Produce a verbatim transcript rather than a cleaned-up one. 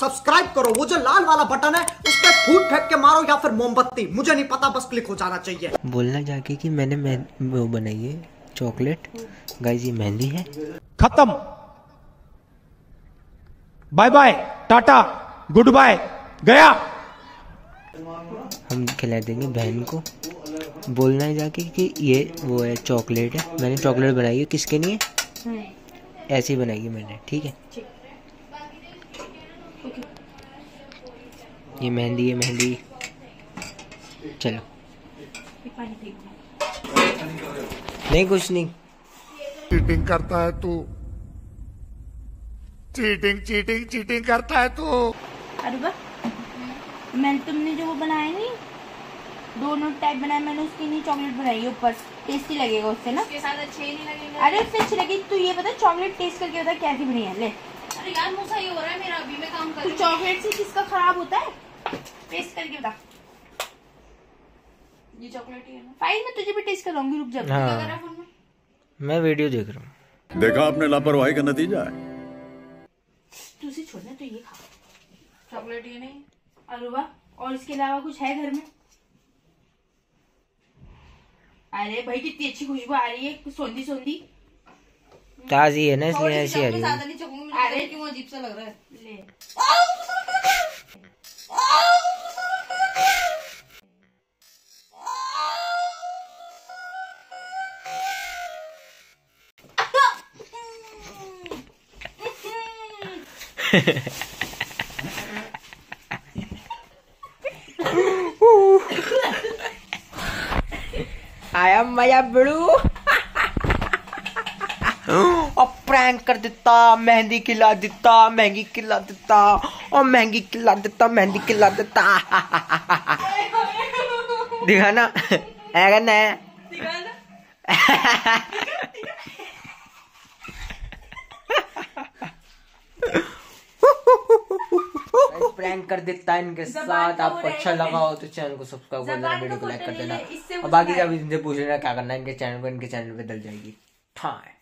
Subscribe करो, वो जो लाल वाला बटन है उस पर फूट फेंक के मारो या फिर मोमबत्ती, मुझे नहीं पता, बस क्लिक हो जाना चाहिए। बोलना जाके कि मैंने मैं वो बनाई है चॉकलेट। गाइस ये मेहंदी है। खत्म, bye bye, tata, good bye, गया। हम खिला देंगे बहन को। बोलना है जाके कि ये वो है चॉकलेट है, मैंने चॉकलेट बनाई है। किसके लिए? ऐसी ही बनाई है मैंने, ठीक है। ये मेहंदी है, मेहंदी। चलो नहीं, कुछ नहीं। चीटिंग करता है तू, चीटिंग चीटिंग चीटिंग करता है तू। अरे वाह, मैंने तुमने जो वो बनाया नहीं, दोनों टाइप बनाया मैंने, उसके लिए चॉकलेट बनाई है ऊपर। टेस्टी लगेगा उससे ना, उसके साथ अच्छे नहीं लगेगा। अरे उससे अच्छी लगी। तू ये पता चॉकलेट टेस्ट करके बता कैसी बनी है। ले अरे यार मुझे सही हो रहा है मेरा, अभी मैं काम कर रही हूं। चॉकलेट से किसका खराब होता है? टेस्ट करके बता। ये चॉकलेट ही है ना। फाइन में तुझे भी टेस्ट कराऊंगी, रुक जा। क्या कर रहा फोन में? मैं वीडियो देख रहा हूं। देखा आपने लापरवाही का नतीजा है। तू इसे छोड़ना, तो ये खा चॉकलेट ये नहीं। अरे वाह, और इसके अलावा कुछ है घर में? अरे भाई कितनी अच्छी खुशबू आ रही है, सोंधी सोंधी ताजी है ना, इसलिए ऐसी आ रही है। अरे क्यों अजीब सा लग रहा है। ले आया मया बड़ू। और प्रैंक कर देता, मेहंदी खिला देता, महंगी खिला देता, और महंगी खिला देता, मेहंदी खिला देता। दिखाना है ना, प्रैंक कर देता है इनके साथ। आपको अच्छा लगा हो तो चैनल को सब्सक्राइब कर देना, वीडियो को लाइक कर देना, और बाकी सब इनसे पूछ लेना क्या करना है। इनके चैनल पर, इनके चैनल पे डल जाएगी। हाँ।